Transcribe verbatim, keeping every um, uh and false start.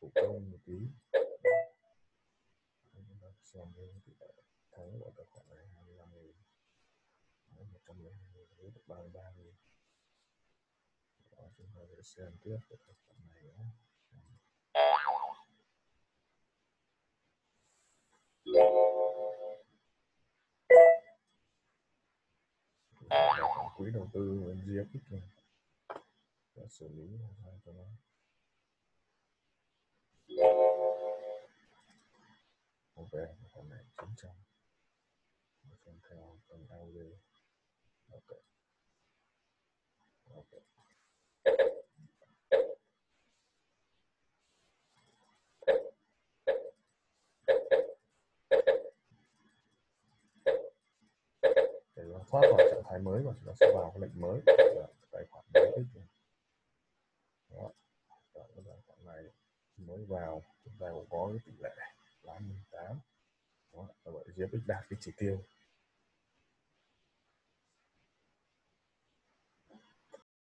phụ công một tí. Chúng ta xem thắng của tài khoản này hai mươi lăm nghìn một trăm mười hai nghìn ba mươi ba nghìn. Chúng ta sẽ xem tiếp cái tài khoản này nữa. Quỹ đầu tư em giê ép này đã xử lý một hai cho nó ok, con này chín trăm xem theo tầng a u đê. ok ok thoát vào trạng thái mới và chúng ta sẽ vào cái lệnh mới tài khoản mới tích này. Đó, tài khoản này mới vào chúng ta cũng có cái tỷ lệ là mười tám. Đó, vậy giê ép ích đạt cái chỉ tiêu.